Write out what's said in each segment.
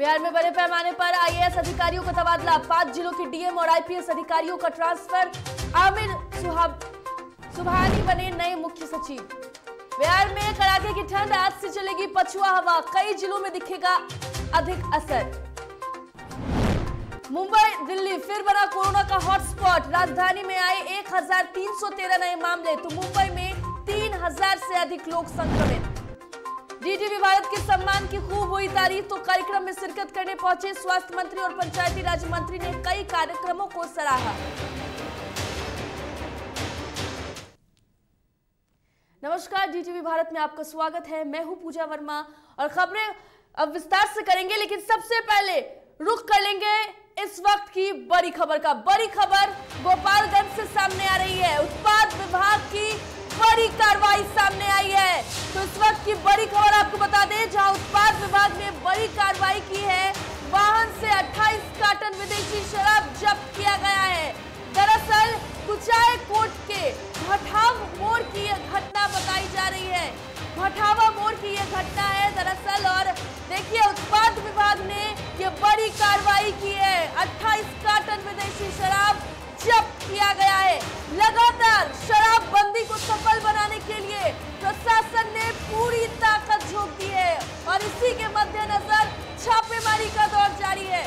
बिहार में बड़े पैमाने पर आईएएस अधिकारियों का तबादला, 5 जिलों के डीएम और आईपीएस अधिकारियों का ट्रांसफर, आमिर सुबहानी बने नए मुख्य सचिव। बिहार में कड़ाके की ठंड, आज से चलेगी पछुआ हवा, कई जिलों में दिखेगा अधिक असर। मुंबई दिल्ली फिर बना कोरोना का हॉटस्पॉट, राजधानी में आए 1313 नए मामले तो मुंबई में 3000 से अधिक लोग संक्रमित। डीटीवी भारत के सम्मान की खूब हुई तारीफ, तो कार्यक्रम में शिरकत करने पहुंचे स्वास्थ्य मंत्री और पंचायती राज मंत्री ने कई कार्यक्रमों को सराहा। नमस्कार, डीटीवी भारत में आपका स्वागत है, मैं हूं पूजा वर्मा और खबरें अब विस्तार से करेंगे, लेकिन सबसे पहले रुख कर लेंगे इस वक्त की बड़ी खबर का। बड़ी खबर गोपालगंज से सामने आ रही है, उत्पाद विभाग की बड़ी कार्रवाई सामने आई है। तो इस वक्त की बड़ी खबर आपको बता दें, जहां उत्पाद विभाग ने बड़ी कार्रवाई की है, वाहन से 28 कार्टन विदेशी शराब जब्त किया गया है। दरअसल कुचाय कोट के भठाव मोड़ की यह घटना बताई जा रही है, भठावा मोड़ की यह घटना है दरअसल। और देखिए, उत्पाद विभाग ने ये बड़ी कार्रवाई की है, 28 कार्टन विदेशी शराब जब्त किया गया है। लगातार शराबबंदी को सफल बनाने के लिए प्रशासन ने पूरी ताकत झोंक दी है और इसी के मद्देनजर छापेमारी का दौर जारी है।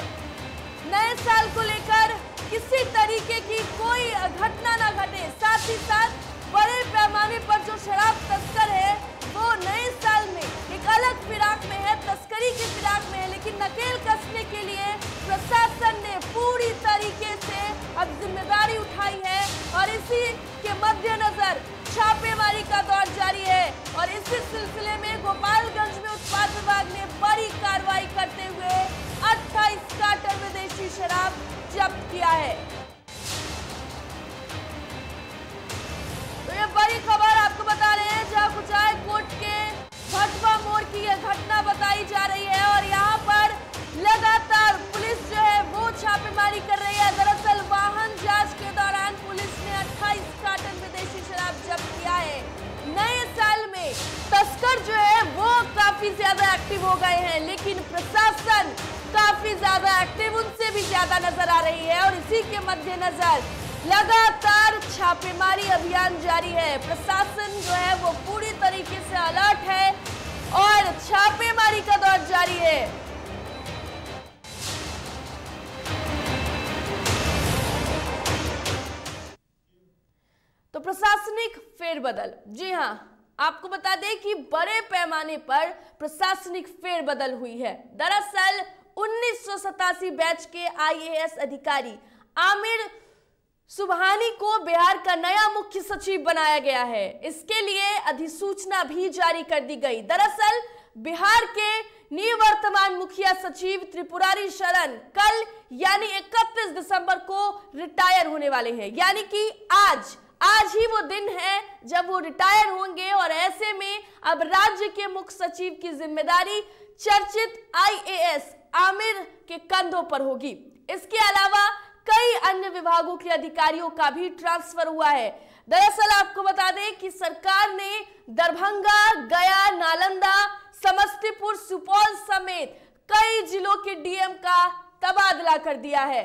नए साल को लेकर किसी तरीके की कोई घटना ना घटे, साथ ही साथ बड़े पैमाने पर जो शराब तस्कर है वो नए साल में एक अलग फिराक में है, तस्करी की फिराक में है, लेकिन नकेल कसने के लिए प्रशासन ने पूरी तरीके से अब जिम्मेदारी उठाई है और इसी के मद्देनजर छापेमारी का दौर जारी है। और इसी सिलसिले में गोपालगंज में उत्पाद विभाग ने बड़ी कार्रवाई करते हुए 28 कार्टन विदेशी शराब जब्त किया है। ये बड़ी खबर आपको बता रहे हैं, जहां कुचाय कोट के भटवा मोड़ की यह घटना बताई जा रही है और यहां पर लगातार पुलिस जो है वो छापेमारी कर रही है। दरअसल वाहन जांच के दौरान पुलिस ने 28 कार्टन विदेशी शराब जब्त किया है। नए साल में तस्कर जो है वो काफी ज्यादा एक्टिव हो गए हैं, लेकिन प्रशासन काफी ज्यादा एक्टिव उनसे भी ज्यादा नजर आ रही है और इसी के मद्देनजर लगातार छापेमारी अभियान जारी है। प्रशासन जो है वो पूरी तरीके से अलर्ट है और छापेमारी का दौर जारी है। तो प्रशासनिक फेरबदल, जी हाँ, आपको बता दें कि बड़े पैमाने पर प्रशासनिक फेरबदल हुई है। दरअसल 1987 बैच के आईएएस अधिकारी आमिर सुबहानी को बिहार का नया मुख्य सचिव बनाया गया है, इसके लिए अधिसूचना भी जारी कर दी गई। दरअसल बिहार के निवर्तमान मुखिया सचिव त्रिपुरारी शरण कल यानी 31 दिसंबर को रिटायर होने वाले हैं, यानी कि आज ही वो दिन है जब वो रिटायर होंगे। और ऐसे में अब राज्य के मुख्य सचिव की जिम्मेदारी चर्चित आईएएस आमिर के कंधों पर होगी। इसके अलावा कई अन्य विभागों के अधिकारियों का भी ट्रांसफर हुआ है। दरअसल आपको बता दें कि सरकार ने दरभंगा, गया, नालंदा, समस्तीपुर, सुपौल समेत कई जिलों के डीएम का तबादला कर दिया है।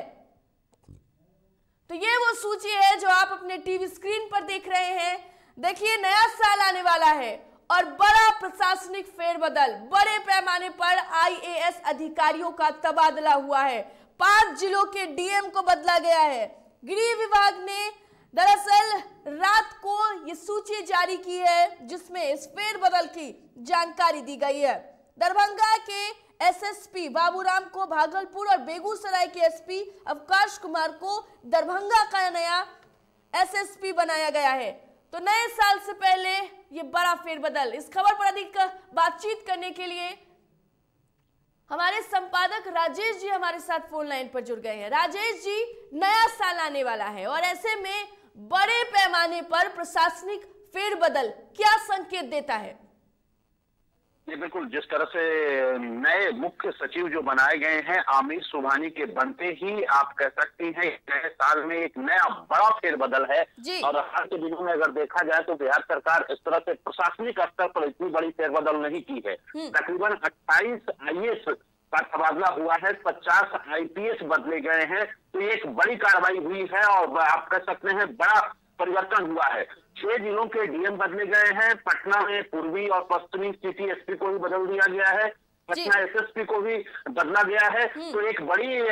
तो ये वो सूची है जो आप अपने टीवी स्क्रीन पर देख रहे हैं। देखिए, नया साल आने वाला है और बड़ा प्रशासनिक फेरबदल, बड़े पैमाने पर आईएएस अधिकारियों का तबादला हुआ है, 5 जिलों के डीएम को बदला गया है। गृह विभाग ने दरअसल रात को ये सूची जारी की है जिसमें इस फेरबदल की जानकारी दी गई है। दरभंगा के एसएसपी बाबूराम को भागलपुर और बेगूसराय के एसपी अवकाश कुमार को दरभंगा का नया एसएसपी बनाया गया है। तो नए साल से पहले ये बड़ा फेरबदल। इस खबर पर अधिक बातचीत करने के लिए हमारे संपादक राजेश जी हमारे साथ फोन लाइन पर जुड़ गए हैं। राजेश जी, नया साल आने वाला है और ऐसे में बड़े पैमाने पर प्रशासनिक फेरबदल क्या संकेत देता है? ये बिल्कुल, जिस तरह से नए मुख्य सचिव जो बनाए गए हैं आमिर सुबहानी के बनते ही आप कह सकती हैं नए साल में एक नया बड़ा फेरबदल है। और हाल के दिनों में अगर देखा जाए तो बिहार सरकार इस तरह से प्रशासनिक स्तर पर इतनी बड़ी फेरबदल नहीं की है। तकरीबन 28 आईएएस का तबादला हुआ है, 50 आईपीएस बदले गए हैं, तो एक बड़ी कार्रवाई हुई है और आप कह सकते हैं बड़ा परिवर्तन हुआ है। 6 जिलों के डीएम बदले गए हैं, पटना में पूर्वी और पश्चिमी सिटी एसपी को भी बदल दिया गया है, पटना एसएसपी को भी बदला गया है, तो एक बड़ा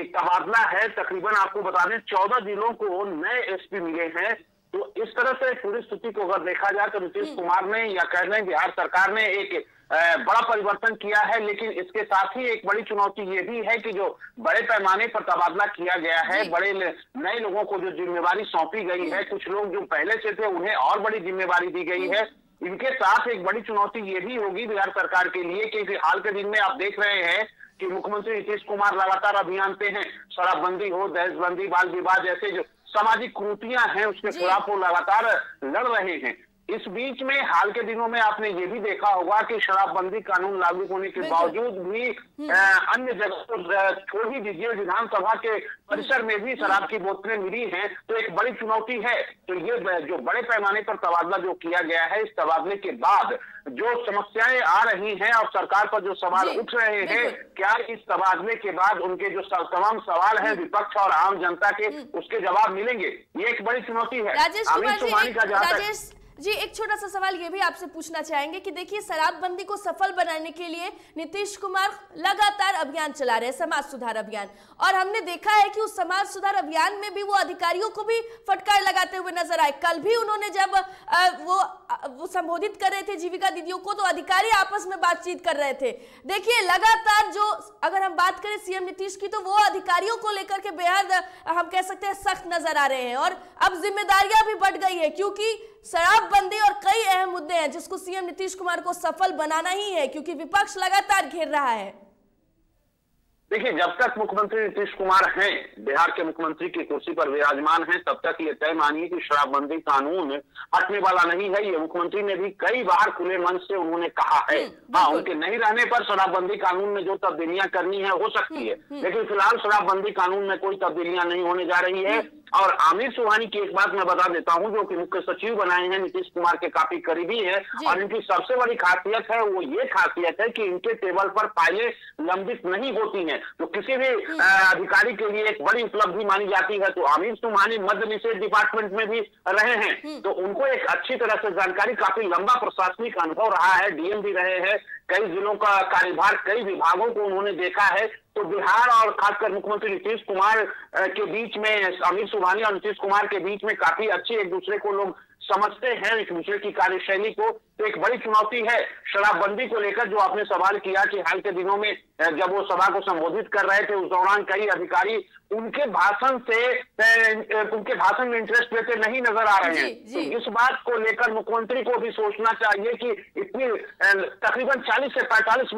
एक तबादला है। तकरीबन आपको बता दें 14 जिलों को नए एसपी मिले हैं। तो इस तरह से पूरी स्थिति को अगर देखा जाए तो नीतीश कुमार ने या कह रहे हैं बिहार सरकार ने एक बड़ा परिवर्तन किया है, लेकिन इसके साथ ही एक बड़ी चुनौती ये भी है कि जो बड़े पैमाने पर तबादला किया गया है, बड़े नए लोगों को जो जिम्मेवारी सौंपी गई है, कुछ लोग जो पहले से थे उन्हें और बड़ी जिम्मेवारी दी गई है। इनके साथ एक बड़ी चुनौती ये भी होगी बिहार सरकार के लिए, क्योंकि हाल के दिन में आप देख रहे हैं कि मुख्यमंत्री नीतीश कुमार लगातार अभियान पे हैं, शराबबंदी हो, दहेजबंदी, बाल विवाह जैसे जो सामाजिक कुरीतियां हैं उसके खिलाफ वो लगातार लड़ रहे हैं। इस बीच में हाल के दिनों में आपने ये भी देखा होगा कि शराबबंदी कानून लागू होने के बावजूद भी अन्य जगह तो छोड़ ही दीजिए, विधानसभा के परिसर में भी शराब की बोतलें मिली हैं, तो एक बड़ी चुनौती है। तो ये जो बड़े पैमाने पर तबादला जो किया गया है, इस तबादले के बाद जो समस्याएं आ रही हैं और सरकार पर जो सवाल उठ रहे हैं, क्या इस तबादले के बाद उनके जो तमाम सवाल हैं विपक्ष और आम जनता के, उसके जवाब मिलेंगे, ये एक बड़ी चुनौती है। अमित सोमानी का जवाब जी, एक छोटा सा सवाल ये भी आपसे पूछना चाहेंगे कि देखिए शराबबंदी को सफल बनाने के लिए नीतीश कुमार लगातार अभियान चला रहे हैं, समाज सुधार अभियान, और हमने देखा है कि उस समाज सुधार अभियान में भी वो अधिकारियों को भी फटकार लगाते हुए नजर आए। कल भी उन्होंने जब वो संबोधित कर रहे थे जीविका दीदियों को, तो अधिकारी आपस में बातचीत कर रहे थे। देखिए लगातार जो अगर हम बात करें सीएम नीतीश की, तो वो अधिकारियों को लेकर के बेहद हम कह सकते हैं सख्त नजर आ रहे हैं, और अब जिम्मेदारियां भी बढ़ गई है क्योंकि शराबबंदी और कई अहम मुद्दे हैं जिसको सीएम नीतीश कुमार को सफल बनाना ही है, क्योंकि विपक्ष लगातार घेर रहा है। देखिए जब तक मुख्यमंत्री नीतीश कुमार हैं, बिहार के मुख्यमंत्री की कुर्सी पर विराजमान हैं, तब तक ये तय मानिए कि शराबबंदी कानून हटने वाला नहीं है। ये मुख्यमंत्री ने भी कई बार खुले मंच से उन्होंने कहा है। हाँ, उनके नहीं रहने पर शराबबंदी कानून में जो तब्दीलियां करनी है हो सकती है, लेकिन फिलहाल शराबबंदी कानून में कोई तब्दीलियां नहीं होने जा रही है। और आमिर सुबहानी की एक बात मैं बता देता हूं, जो कि मुख्य सचिव बनाए हैं, नीतीश कुमार के काफी करीबी है, और इनकी सबसे बड़ी खासियत है वो ये खासियत है कि इनके टेबल पर फाइलें लंबित नहीं होती हैं, तो किसी भी अधिकारी के लिए एक बड़ी उपलब्धि मानी जाती है। तो आमिर सुबहानी मध्य निषेध डिपार्टमेंट में भी रहे हैं, तो उनको एक अच्छी तरह से जानकारी, काफी लंबा प्रशासनिक अनुभव रहा है, डीएम भी रहे हैं, कई जिलों का कार्यभार, कई विभागों को उन्होंने देखा है। तो बिहार और खासकर मुख्यमंत्री नीतीश कुमार के बीच में, आमिर सुबहानी और नीतीश कुमार के बीच में काफी अच्छी एक दूसरे को लोग समझते हैं, एक दूसरे की कार्यशैली को। तो एक बड़ी चुनौती है शराबबंदी को लेकर। जो आपने सवाल किया कि हाल के दिनों में जब वो सभा को संबोधित कर रहे थे, उस दौरान कई अधिकारी उनके भाषण में इंटरेस्ट लेते नहीं नजर आ रहे हैं। तो इस बात को लेकर मुख्यमंत्री को भी सोचना चाहिए कि इतनी तकरीबन 40 से 45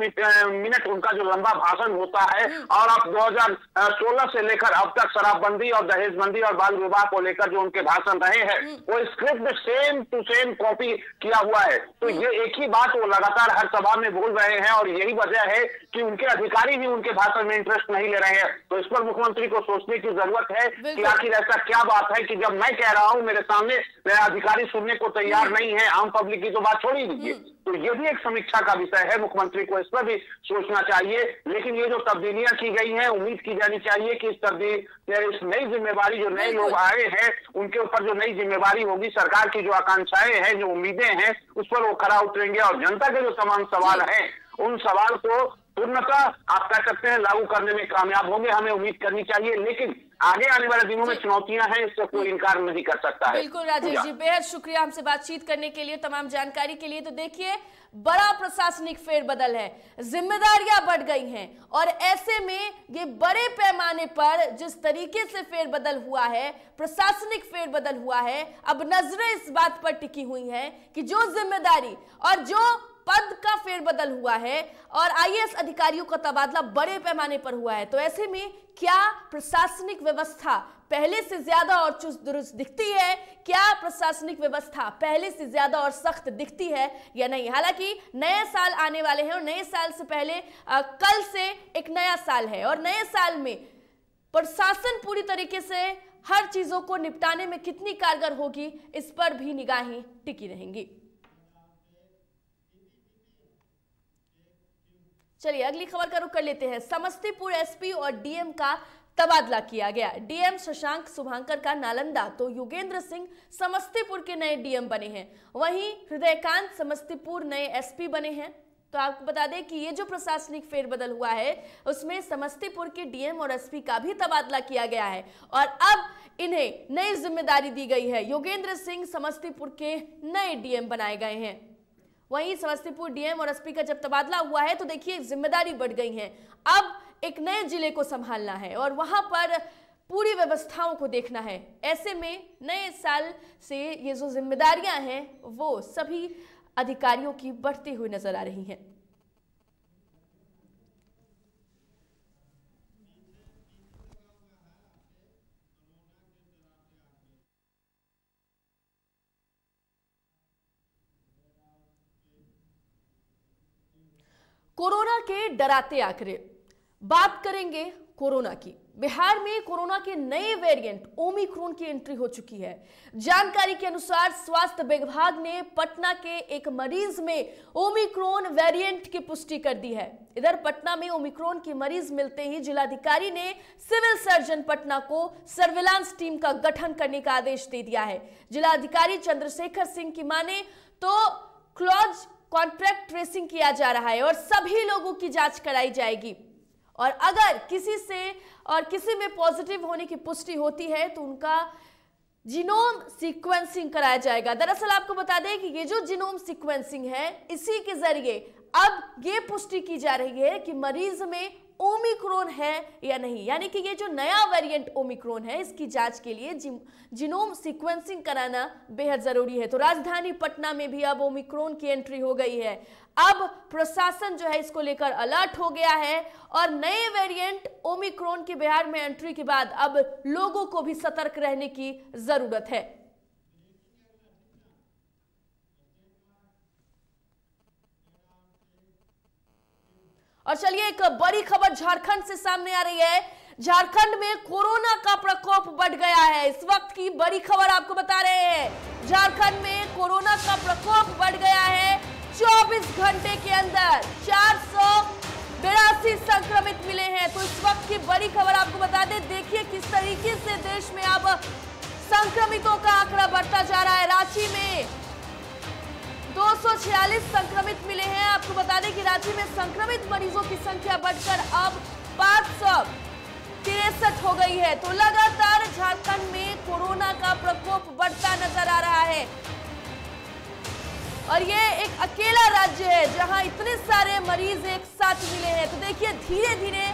मिनट उनका जो लंबा भाषण होता है, और अब 2016 से लेकर अब तक शराबबंदी और दहेजबंदी और बाल विवाह को लेकर जो उनके भाषण रहे हैं, वो script same to same copy किया हुआ है। तो ये एक ही बात वो लगातार हर सभा में बोल रहे हैं, और यही वजह है कि उनके अधिकारी भी उनके भाषण में इंटरेस्ट नहीं ले रहे हैं। तो इस पर मुख्यमंत्री को सोचने की जरूरत है कि आखिर ऐसा क्या बात है कि जब मैं कह रहा हूं, मेरे सामने मेरा अधिकारी सुनने को तैयार नहीं है, आम पब्लिक की तो बात छोड़ ही दीजिए। तो ये भी एक समीक्षा का विषय है, मुख्यमंत्री को इस पर भी सोचना चाहिए। लेकिन ये जो तब्दीलियां की गई हैं, उम्मीद की जानी चाहिए कि इस नई जिम्मेवारी, जो नए लोग आए हैं उनके ऊपर जो नई जिम्मेवारी होगी, सरकार की जो आकांक्षाएं हैं, जो उम्मीदें हैं, उस पर वो खरा उतरेंगे, और जनता के जो तमाम सवाल हैं उन सवाल को पूर्णतः आप कह सकते हैं लागू करने में कामयाब होंगे, हमें उम्मीद करनी चाहिए। लेकिन आगे आने वाले दिनों में चुनौतियां हैं, इससे कोई इनकार नहीं कर सकता है। बिल्कुल राजेश जी, बेहद शुक्रिया हमसे बातचीत करने के लिए, तमाम जानकारी के लिए। तो देखिए बड़ा प्रशासनिक फेरबदल है, जिम्मेदारियां बढ़ गई हैं, और ऐसे में ये बड़े पैमाने पर जिस तरीके से फेरबदल हुआ है, प्रशासनिक फेरबदल हुआ है, अब नजरें इस बात पर टिकी हुई है कि जो जिम्मेदारी और जो पद का फेरबदल हुआ है और आईएएस अधिकारियों का तबादला बड़े पैमाने पर हुआ है, तो ऐसे में क्या प्रशासनिक व्यवस्था पहले से ज्यादा और चुस्त दुरुस्त दिखती है? क्या प्रशासनिक व्यवस्था पहले से ज्यादा और सख्त दिखती है या नहीं? हालांकि नए साल आने वाले हैं और नए साल से पहले कल से एक नया साल है, और नए साल में प्रशासन पूरी तरीके से हर चीजों को निपटाने में कितनी कारगर होगी, इस पर भी निगाहें टिकी रहेंगी। चलिए अगली खबर का रुख कर लेते हैं। समस्तीपुर एसपी और डीएम का तबादला किया गया। डीएम शशांक शुभांकर का नालंदा तो योगेंद्र सिंह समस्तीपुर के नए डीएम बने हैं। वहीं हृदयकांत समस्तीपुर नए एसपी बने हैं। तो आपको बता दें कि ये जो प्रशासनिक फेरबदल हुआ है उसमें समस्तीपुर के डीएम और एसपी का भी तबादला किया गया है और अब इन्हें नई जिम्मेदारी दी गई है। योगेंद्र सिंह समस्तीपुर के नए डीएम बनाए गए हैं। वहीं समस्तीपुर डीएम और एसपी का जब तबादला हुआ है तो देखिए जिम्मेदारी बढ़ गई है। अब एक नए जिले को संभालना है और वहां पर पूरी व्यवस्थाओं को देखना है। ऐसे में नए साल से ये जो जिम्मेदारियां हैं वो सभी अधिकारियों की बढ़ती हुई नजर आ रही हैं। कोरोना के डराते आंकड़े। बात करेंगे कोरोना की। बिहार में कोरोना के नए वेरिएंट ओमिक्रॉन की एंट्री हो चुकी है। जानकारी के अनुसार स्वास्थ्य विभाग ने पटना के एक मरीज में ओमिक्रॉन वेरिएंट की पुष्टि कर दी है। इधर पटना में ओमिक्रॉन की मरीज मिलते ही जिलाधिकारी ने सिविल सर्जन पटना को सर्विलांस टीम का गठन करने का आदेश दे दिया है। जिलाधिकारी चंद्रशेखर सिंह की माने तो क्लोज कॉन्ट्रैक्ट ट्रेसिंग किया जा रहा है और सभी लोगों की जांच कराई जाएगी और अगर किसी में पॉजिटिव होने की पुष्टि होती है तो उनका जीनोम सीक्वेंसिंग कराया जाएगा। दरअसल आपको बता दें कि ये जो जीनोम सीक्वेंसिंग है इसी के जरिए अब ये पुष्टि की जा रही है कि मरीज में ओमिक्रॉन है या नहीं, यानी कि ये जो नया वेरिएंट ओमिक्रॉन है इसकी जांच के लिए जीनोम सीक्वेंसिंग कराना बेहद जरूरी है। तो राजधानी पटना में भी अब ओमिक्रॉन की एंट्री हो गई है। अब प्रशासन जो है इसको लेकर अलर्ट हो गया है और नए वेरिएंट ओमिक्रॉन के बिहार में एंट्री के बाद अब लोगों को भी सतर्क रहने की जरूरत है। और चलिए एक बड़ी खबर झारखंड से सामने आ रही है। झारखंड में कोरोना का प्रकोप बढ़ गया है। इस वक्त की बड़ी खबर आपको बता रहे हैं। झारखंड में कोरोना का प्रकोप बढ़ गया है। 24 घंटे के अंदर 482 संक्रमित मिले हैं। तो इस वक्त की बड़ी खबर आपको बता दें। देखिए किस तरीके से देश में अब संक्रमितों का आंकड़ा बढ़ता जा रहा है। रांची में 246 संक्रमित मिले हैं। आपको बता दें कि रांची में संक्रमित मरीजों की संख्या बढ़कर अब 563 हो गई है। तो लगातार झारखंड में कोरोना का प्रकोप बढ़ता नजर आ रहा है और ये एक अकेला राज्य है जहां इतने सारे मरीज एक साथ मिले हैं। तो देखिए धीरे धीरे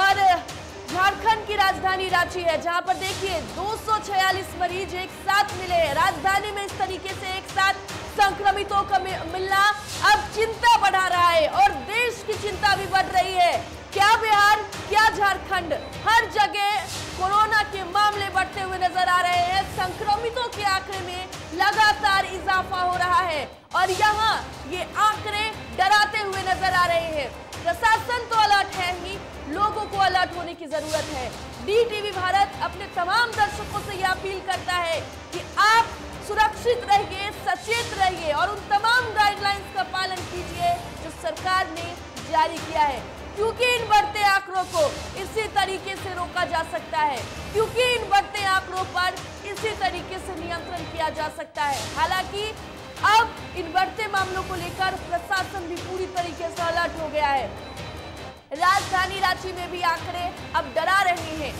और झारखंड की राजधानी रांची है जहां पर देखिए 246 मरीज एक साथ मिले हैं। राजधानी में इस तरीके से एक साथ संक्रमितों का मिलना अब चिंता बढ़ा रहा है और देश की चिंता भी बढ़ रही है। क्या बिहार क्या झारखंड, हर जगह कोरोना के मामले बढ़ते हुए नजर आ रहे हैं। संक्रमितों के आंकड़े में लगातार इजाफा हो रहा है और यहाँ ये आंकड़े डराते हुए नजर आ रहे हैं। प्रशासन तो अलर्ट है ही, लोगों को अलर्ट होने की जरूरत है। DTV भारत अपने तमाम दर्शकों से यह अपील करता है कि आप सुरक्षित रहिए, सचेत रहिए और उन तमाम गाइडलाइंस का पालन कीजिए जो सरकार ने जारी किया है, क्योंकि इन बढ़ते आंकड़ों को इसी तरीके से रोका जा सकता है, क्योंकि इन बढ़ते आंकड़ों पर इसी तरीके से नियंत्रण किया जा सकता है। हालांकि अब इन बढ़ते मामलों को लेकर प्रशासन भी पूरी तरीके से अलर्ट हो गया है। राजधानी रांची में भी आंकड़े अब डरा रहे हैं।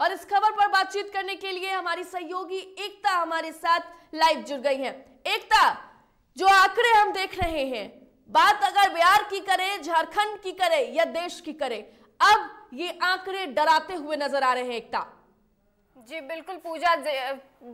और इस खबर पर बातचीत करने के लिए हमारी सहयोगी एकता हमारे साथ लाइव जुड़ गई हैं। एकता, जो आंकड़े हम देख रहे हैं, बात अगर बिहार की करें, झारखंड की करें या देश की करें, अब ये आंकड़े डराते हुए नजर आ रहे हैं। एकता जी बिल्कुल, पूजा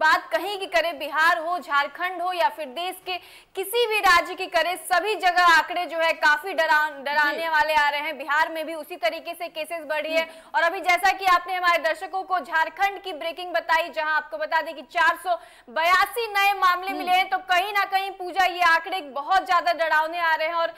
बात कहीं की करे, बिहार हो, झारखंड हो या फिर देश के किसी भी राज्य की करे, सभी जगह आंकड़े जो है काफी डराने वाले आ रहे हैं। बिहार में भी उसी तरीके से केसेस बढ़ी है और अभी जैसा कि आपने हमारे दर्शकों को झारखंड की ब्रेकिंग बताई, जहां आपको बता दें कि 482 नए मामले मिले हैं, तो कहीं ना कहीं पूजा ये आंकड़े बहुत ज्यादा डरावने आ रहे हैं। और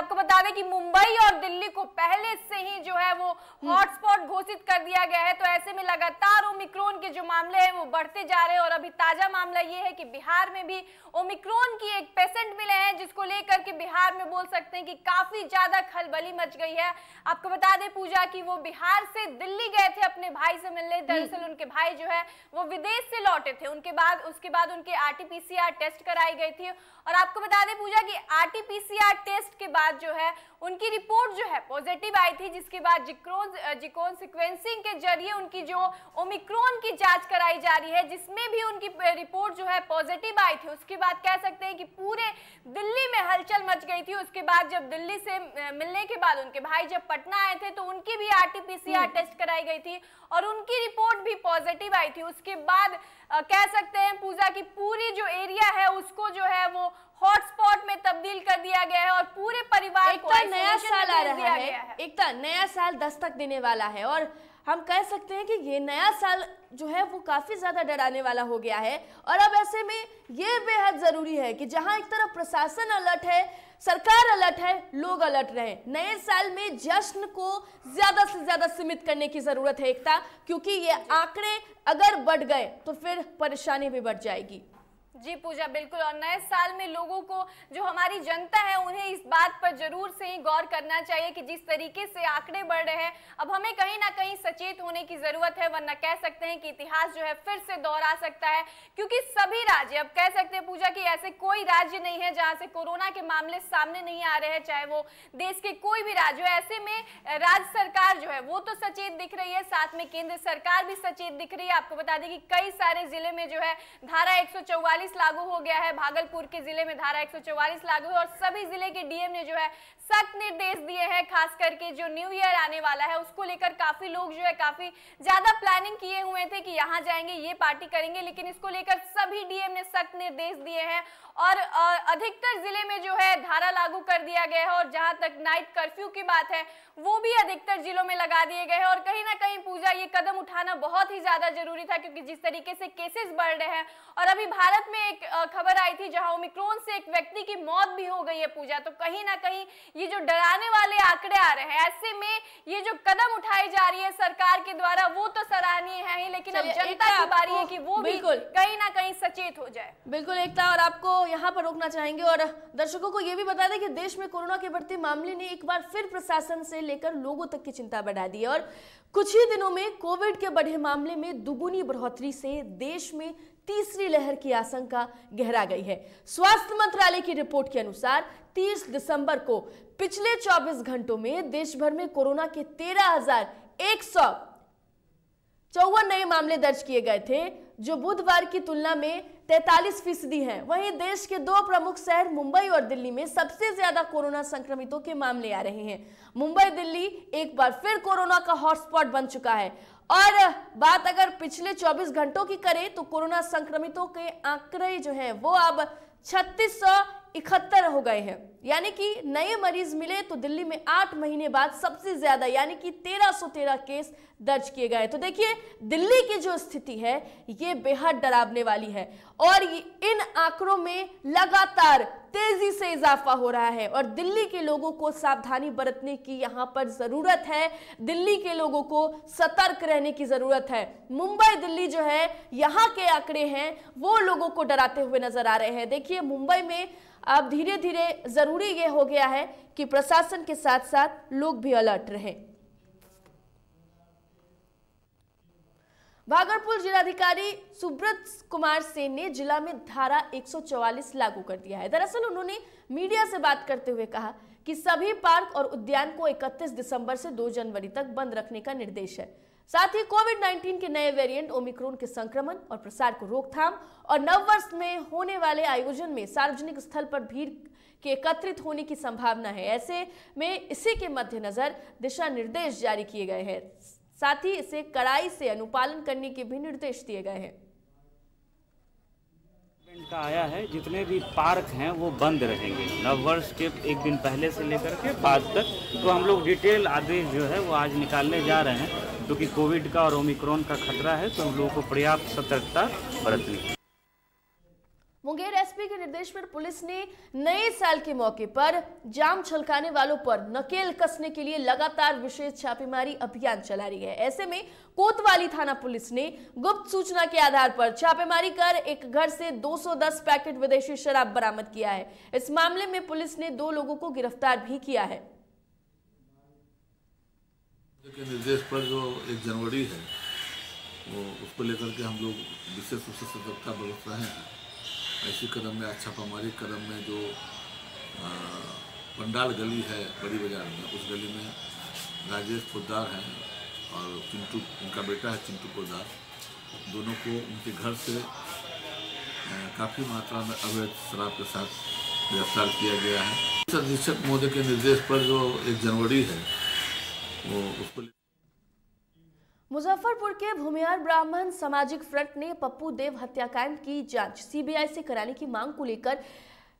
आपको बता दें कि मुंबई और दिल्ली को पहले से ही जो है वो हॉटस्पॉट घोषित कर दिया गया है। तो ऐसे में लगातार ओमिक्रॉन ओमिक्रॉन के जो मामले हैं वो बढ़ते जा रहे हैं और अभी ताजा मामला ये है कि बिहार में भी ओमिक्रॉन की एक पेशेंट मिले हैं, जिसको लेकर के बिहार में बोल सकते हैं कि काफी ज्यादा खलबली मच गई है। आपको बता दें पूजा कि वो बिहार से दिल्ली गए थे अपने भाई से मिलने। दरअसल उनके भाई जो है वो विदेश से लौटे थे, उसके बाद उनके आरटीपीसीआर टेस्ट कराई गई थी और आपको बता दें पूजा कि आरटीपीसीआर टेस्ट के बाद जो है उनकी रिपोर्ट जो है पॉजिटिव आई थी, जिसके बाद जिकोन सीक्वेंसिंग के जरिए उनकी जो ओमिक्रॉन की जांच कराई जा रही है, जिसमें भी उनकी रिपोर्ट जो है पॉजिटिव आई थी। उसके बाद कह सकते हैं कि पूरे दिल्ली में हलचल मच गई थी। उसके बाद जब दिल्ली से मिलने के बाद उनके भाई जब पटना आए थे तो उनकी भी आरटीपीसीआर टेस्ट कराई गई थी और उनकी रिपोर्ट भी पॉजिटिव आई थी। उसके बाद कह सकते हैं पूजा की पूरी जो एरिया है उसको जो है वो हॉटस्पॉट में तब्दील कर दिया गया है और पूरे परिवार को नया साल आ रहा है, एक नया साल दस्तक देने वाला है और हम कह सकते हैं कि ये नया साल जो है वो काफ़ी ज़्यादा डराने वाला हो गया है। और अब ऐसे में ये बेहद ज़रूरी है कि जहाँ एक तरफ प्रशासन अलर्ट है, सरकार अलर्ट है, लोग अलर्ट रहें। नए साल में जश्न को ज़्यादा से ज़्यादा सीमित करने की ज़रूरत है एकता, क्योंकि ये आंकड़े अगर बढ़ गए तो फिर परेशानी भी बढ़ जाएगी। जी पूजा बिल्कुल, और नए साल में लोगों को जो हमारी जनता है उन्हें इस बात पर जरूर से ही गौर करना चाहिए कि जिस तरीके से आंकड़े बढ़ रहे हैं अब हमें कहीं ना कहीं सचेत होने की ज़रूरत है, वरना कह सकते हैं कि इतिहास जो है फिर से दोहरा सकता है। क्योंकि सभी राज्य, अब कह सकते हैं पूजा कि ऐसे कोई राज्य नहीं है जहाँ से कोरोना के मामले सामने नहीं आ रहे हैं, चाहे वो देश के कोई भी राज्य हो। ऐसे में राज्य सरकार जो है वो तो सचेत दिख रही है, साथ में केंद्र सरकार भी सचेत दिख रही है। आपको बता दें कि कई सारे जिले में जो है धारा 144 लागू हो गया है। भागलपुर के जिले में धारा 144 लागू है और सभी जिले के डीएम ने जो है सख्त निर्देश दिए हैं। खास करके जो न्यू ईयर आने वाला है उसको लेकर काफी लोग जो है काफी ज्यादा प्लानिंग किए हुए थे कि यहाँ जाएंगे, ये पार्टी करेंगे, लेकिन इसको लेकर सभी डीएम ने सख्त निर्देश दिए हैं और अधिकतर जिले में जो है धारा लागू कर दिया गया है और जहाँ तक नाइट कर्फ्यू की बात है वो भी अधिकतर जिलों में लगा दिए गए हैं। और कहीं ना कहीं पूजा ये कदम उठाना बहुत ही ज्यादा जरूरी था, क्योंकि जिस तरीके से केसेस बढ़ रहे हैं और अभी भारत में एक खबर आई थी जहां ओमिक्रॉन से एक व्यक्ति की मौत भी हो गई है पूजा, तो कहीं ना कहीं ये जो डराने वाले आंकड़े आ रहे हैं, ऐसे में ये जो कदम उठाई जा रही है सरकार के द्वारा वो तो सराहनीय है ही, लेकिन अब जनता की बारी है कि वो भी कहीं ना कहीं सचेत हो जाए। बिल्कुल एकता, और आपको यहाँ पर रोकना चाहेंगे और दर्शकों को यह भी बता दें कि देश में कोरोना के बढ़ते मामले ने एक बार फिर प्रशासन से लेकर लोगों तक की चिंता बढ़ा दी है और कुछ ही दिनों में कोविड के बढ़े मामले में दुगुनी बढ़ोतरी से देश में तीसरी लहर की आशंका गहरा गई है। स्वास्थ्य मंत्रालय की रिपोर्ट के अनुसार 30 दिसंबर को पिछले 24 घंटों में देश भर में कोरोना के 13,154 नए मामले दर्ज किए गए थे, जो बुधवार की तुलना में 43% हैं। वहीं देश के दो प्रमुख शहर मुंबई और दिल्ली में सबसे ज्यादा कोरोना संक्रमितों के मामले आ रहे हैं। मुंबई दिल्ली एक बार फिर कोरोना का हॉटस्पॉट बन चुका है और बात अगर पिछले 24 घंटों की करें तो कोरोना संक्रमितों के आंकड़े जो हैं वो अब 3671 हो गए हैं, यानी कि नए मरीज मिले तो दिल्ली में 8 महीने बाद सबसे ज्यादा यानी कि 1313 केस दर्ज किए गए। तो देखिए दिल्ली की जो स्थिति है ये बेहद डरावने वाली है और इन आंकड़ों में लगातार तेजी से इजाफा हो रहा है और दिल्ली के लोगों को सावधानी बरतने की यहाँ पर जरूरत है, दिल्ली के लोगों को सतर्क रहने की जरूरत है। मुंबई दिल्ली जो है यहाँ के आंकड़े हैं वो लोगों को डराते हुए नजर आ रहे हैं। देखिए मुंबई में अब धीरे धीरे जरूरी ये हो गया है कि प्रशासन के साथ साथ लोग भी अलर्ट रहें। भागलपुर जिलाधिकारी सुब्रत कुमार सेन ने जिला में धारा 144 लागू कर दिया है। दरअसल उन्होंने मीडिया से बात करते हुए कहा कि सभी पार्क और उद्यान को 31 दिसंबर से 2 जनवरी तक बंद रखने का निर्देश है। साथ ही कोविड-19 के नए वेरिएंट ओमिक्रॉन के संक्रमण और प्रसार को रोकथाम और नववर्ष में होने वाले आयोजन में सार्वजनिक स्थल पर भीड़ के एकत्रित होने की संभावना है, ऐसे में इसी के मद्देनजर दिशा निर्देश जारी किए गए हैं। साथ ही इसे कड़ाई से अनुपालन करने के भी निर्देश दिए गए हैं। का आया है जितने भी पार्क हैं वो बंद रहेंगे नववर्ष के एक दिन पहले से लेकर के बाद तक, तो हम लोग डिटेल आदेश जो है वो आज निकालने जा रहे हैं, क्योंकि कोविड का और ओमिक्रॉन का खतरा है तो हम लोगों को पर्याप्त सतर्कता बरतनी है। मुंगेर एसपी के निर्देश पर पुलिस ने नए साल के मौके पर जाम छलकाने वालों पर नकेल कसने के लिए लगातार विशेष छापेमारी अभियान चला रही है। ऐसे में कोतवाली थाना पुलिस ने गुप्त सूचना के आधार पर छापेमारी कर एक घर से 210 पैकेट विदेशी शराब बरामद किया है। इस मामले में पुलिस ने 2 लोगों को गिरफ्तार भी किया है। के निर्देश पर जो 1 जनवरी है वो उसको लेकर के हम लोग विशेष रूप से सतर्कता बरत रहे हैं। ऐसी कदम में अच्छा हमारे कदम में जो पंडाल गली है बड़ी बाजार में, उस गली में राजेश पोदार हैं और चिंटू, उनका बेटा है चिंटू पोदार, दोनों को उनके घर से काफ़ी मात्रा में अवैध शराब के साथ गिरफ्तार किया गया है। पुलिस अधीक्षक महोदय के निर्देश पर जो 1 जनवरी है वो उसको मुजफ्फरपुर के भूमिहार ब्राह्मण सामाजिक फ्रंट ने पप्पू देव हत्याकांड की जांच सीबीआई से कराने की मांग को लेकर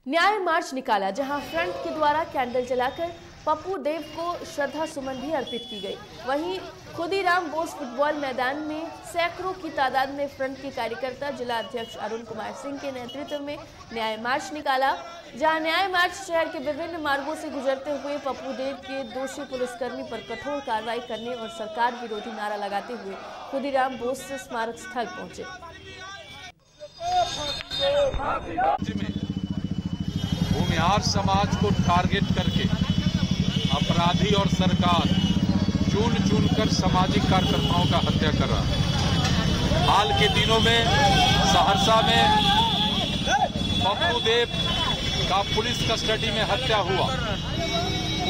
न्याय मार्च निकाला, जहां फ्रंट के द्वारा कैंडल जलाकर पप्पू देव को श्रद्धा सुमन भी अर्पित की गई। वहीं खुदीराम बोस फुटबॉल मैदान में सैकड़ों की तादाद में फ्रंट के कार्यकर्ता जिला अध्यक्ष अरुण कुमार सिंह के नेतृत्व में न्याय मार्च निकाला, जहां न्याय मार्च शहर के विभिन्न मार्गों से गुजरते हुए पप्पू देव के दोषी पुलिसकर्मी पर कठोर कार्रवाई करने और सरकार विरोधी नारा लगाते हुए खुदीराम बोस स्मारक स्थल पहुंचे। भूमिहार समाज को टारगेट करके अपराधी और सरकार चुन चुन कर सामाजिक कार्यकर्ताओं का हत्या कर रहा है। हाल के दिनों में सहरसा में पप्पू देव का पुलिस कस्टडी में हत्या हुआ।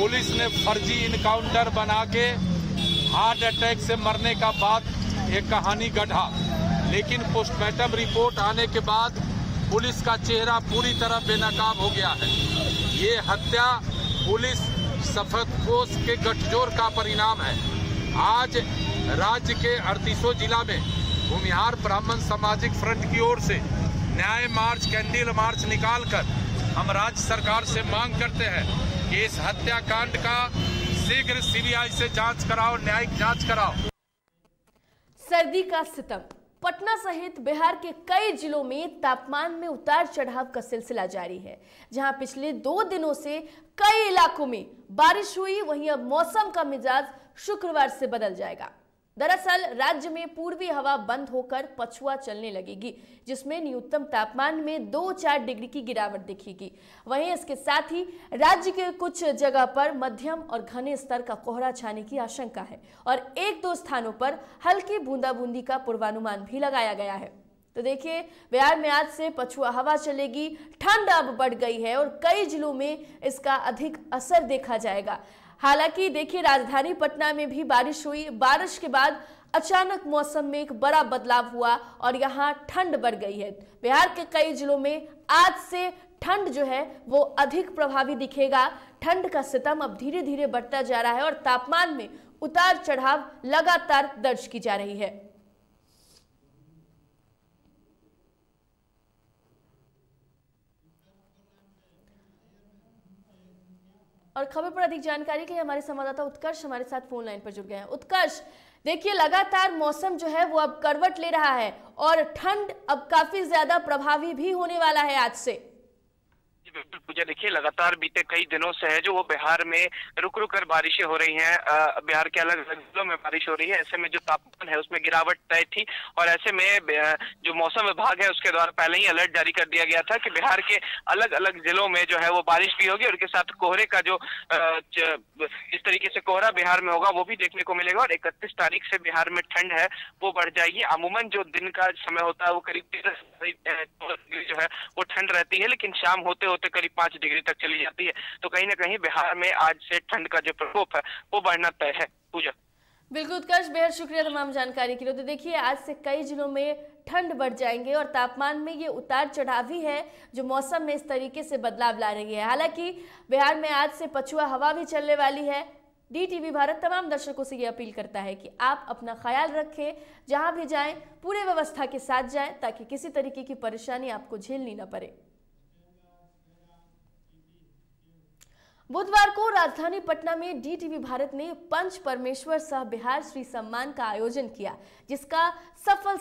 पुलिस ने फर्जी इनकाउंटर बना के हार्ट अटैक से मरने का बाद एक कहानी गढ़ा, लेकिन पोस्टमार्टम रिपोर्ट आने के बाद पुलिस का चेहरा पूरी तरह बेनकाब हो गया है। ये हत्या पुलिस सफेदपोश के गठजोड़ का परिणाम है। आज राज्य के 38 जिला में भूमिहार ब्राह्मण सामाजिक फ्रंट की ओर से न्याय मार्च, कैंडल मार्च निकालकर हम राज्य सरकार से मांग करते हैं कि इस हत्याकांड का शीघ्र सीबीआई से जांच कराओ, न्यायिक जांच कराओ। सर्दी का सितम, पटना सहित बिहार के कई जिलों में तापमान में उतार चढ़ाव का सिलसिला जारी है। जहां पिछले 2 दिनों से कई इलाकों में बारिश हुई, वहीं अब मौसम का मिजाज शुक्रवार से बदल जाएगा। दरअसल राज्य में पूर्वी हवा बंद होकर पछुआ चलने लगेगी, जिसमें न्यूनतम तापमान में 2-4 डिग्री की गिरावट दिखेगी। वहीं इसके साथ ही राज्य के कुछ जगह पर मध्यम और घने स्तर का कोहरा छाने की आशंका है और 1-2 स्थानों पर हल्की बूंदाबूंदी का पूर्वानुमान भी लगाया गया है। तो देखिए, बिहार में आज से पछुआ हवा चलेगी, ठंड अब बढ़ गई है और कई जिलों में इसका अधिक असर देखा जाएगा। हालांकि देखिए, राजधानी पटना में भी बारिश हुई। बारिश के बाद अचानक मौसम में एक बड़ा बदलाव हुआ और यहाँ ठंड बढ़ गई है। बिहार के कई जिलों में आज से ठंड जो है वो अधिक प्रभावी दिखेगा। ठंड का सितम अब धीरे धीरे बढ़ता जा रहा है और तापमान में उतार चढ़ाव लगातार दर्ज की जा रही है। और खबर पर अधिक जानकारी के लिए हमारे संवाददाता उत्कर्ष हमारे साथ फोन लाइन पर जुड़ गए हैं। उत्कर्ष, देखिए लगातार मौसम जो है वो अब करवट ले रहा है और ठंड अब काफी ज्यादा प्रभावी भी होने वाला है आज से। बिल्कुल पूजा, देखिए लगातार बीते कई दिनों से है जो वो बिहार में रुक रुक कर बारिशें हो रही हैं। बिहार के अलग अलग जिलों में बारिश हो रही है। ऐसे में जो तापमान है उसमें गिरावट तय थी और ऐसे में जो मौसम विभाग है उसके द्वारा पहले ही अलर्ट जारी कर दिया गया था कि बिहार के अलग अलग जिलों में जो है वो बारिश भी होगी और उनके साथ कोहरे का जो जिस तरीके से कोहरा बिहार में होगा वो भी देखने को मिलेगा और 31 तारीख से बिहार में ठंड है वो बढ़ जाएगी। अमूमन जो दिन का समय होता है वो करीब 13 डिग्री जो है वो ठंड रहती है, लेकिन शाम होते होते करीब 5 डिग्री तक चली जाती है। तो कहीं ना कहीं बिहार में आज से ठंड का जो प्रकोप है वो बढ़ना तय है। पूजा, बिल्कुल उत्कर्ष, बेहद शुक्रिया तमाम जानकारी के लिए। तो देखिए, आज से कई जिलों में ठंड बढ़ जाएंगे और तापमान में ये उतार चढ़ाव ही है जो मौसम में इस तरीके से बदलाव ला रही है। हालांकि बिहार में आज से पछुआ हवा भी चलने वाली है। DTV भारत तमाम दर्शकों से ये अपील करता है कि आप अपना ख्याल रखें, जहाँ भी जाएं पूरे व्यवस्था के साथ जाएं ताकि किसी तरीके की परेशानी आपको झेलनी न पड़े। बुधवार को राजधानी पटना में DTV भारत ने पंच परमेश्वर सह बिहार श्री सम्मान का आयोजन किया, जिसका सफल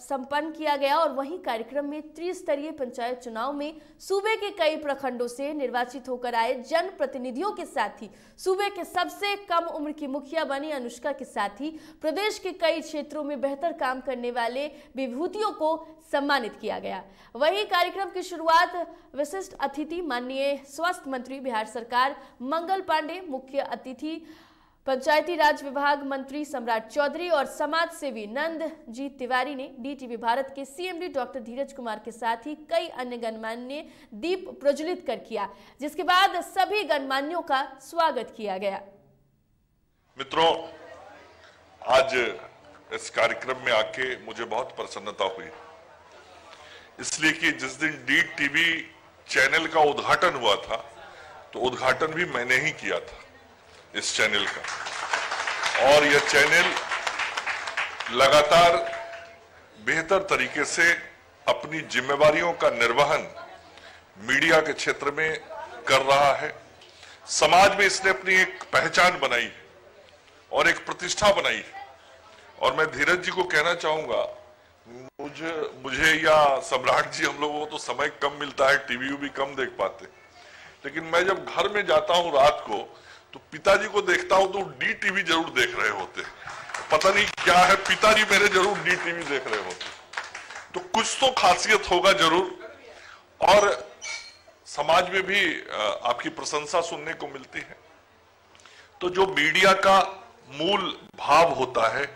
संपन्न किया गया और वहीं कार्यक्रम में त्रिस्तरीय पंचायत चुनाव में सूबे के कई प्रखंडों से निर्वाचित होकर आए जनप्रतिनिधियों के साथ ही सूबे के सबसे कम उम्र की मुखिया बनी अनुष्का के साथ ही प्रदेश के कई क्षेत्रों में बेहतर काम करने वाले विभूतियों को सम्मानित किया गया। वहीं कार्यक्रम की शुरुआत विशिष्ट अतिथि माननीय स्वास्थ्य मंत्री बिहार सरकार मंगल पांडे, मुख्य अतिथि पंचायती राज विभाग मंत्री सम्राट चौधरी और समाज सेवी नंद जी तिवारी ने डीटीवी भारत के सीएमडी डॉक्टर धीरज कुमार के साथ ही कई अन्य गणमान्य दीप प्रज्वलित कर किया, जिसके बाद सभी गणमान्यों का स्वागत किया गया। मित्रों, आज इस कार्यक्रम में आके मुझे बहुत प्रसन्नता हुई, इसलिए कि जिस दिन डीटीवी चैनल का उद्घाटन हुआ था तो उद्घाटन भी मैंने ही किया था इस चैनल का, और यह चैनल लगातार बेहतर तरीके से अपनी जिम्मेवारियों का निर्वहन मीडिया के क्षेत्र में कर रहा है। समाज में इसने अपनी एक पहचान बनाई और एक प्रतिष्ठा बनाई, और मैं धीरज जी को कहना चाहूंगा, मुझे या सम्राट जी, हम लोगों को तो समय कम मिलता है, टीवी भी कम देख पाते, लेकिन मैं जब घर में जाता हूं रात को तो पिताजी को देखता हूं तो डीटीवी जरूर देख रहे होते, पता नहीं क्या है, पिताजी मेरे जरूर डीटीवी देख रहे होते, तो कुछ तो खासियत होगा जरूर। और समाज में भी आपकी प्रशंसा सुनने को मिलती है, तो जो मीडिया का मूल भाव होता है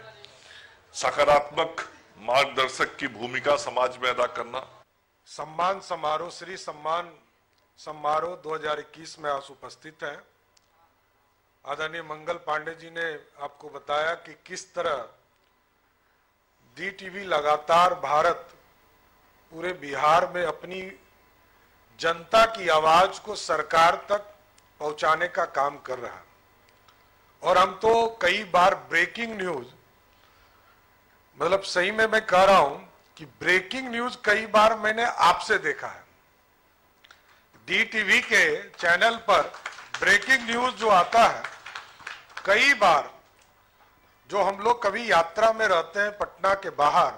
सकारात्मक मार्गदर्शक की भूमिका समाज में अदा करना। सम्मान समारोह श्री सम्मान समारोह 2021 में आज उपस्थित हैं। आदरणीय मंगल पांडे जी ने आपको बताया कि किस तरह डीटीवी लगातार भारत पूरे बिहार में अपनी जनता की आवाज को सरकार तक पहुंचाने का काम कर रहा है, और हम तो कई बार ब्रेकिंग न्यूज, मतलब सही में मैं कह रहा हूं कि ब्रेकिंग न्यूज कई बार मैंने आपसे देखा है। डीटीवी के चैनल पर ब्रेकिंग न्यूज जो आता है, कई बार जो हम लोग कभी यात्रा में रहते हैं पटना के बाहर,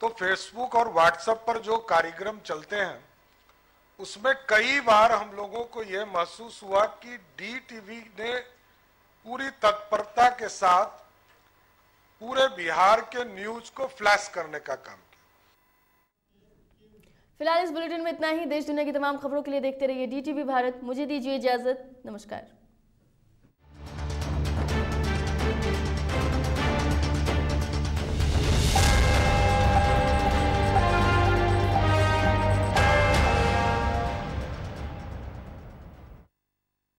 तो फेसबुक और व्हाट्सएप पर जो कार्यक्रम चलते हैं उसमें कई बार हम लोगों को यह महसूस हुआ कि डीटीवी ने पूरी तत्परता के साथ पूरे बिहार के न्यूज को फ्लैश करने का काम किया। फिलहाल इस बुलेटिन में इतना ही। देश दुनिया की तमाम खबरों के लिए देखते रहिए डीटीवी भारत। मुझे दीजिए इजाजत। नमस्कार।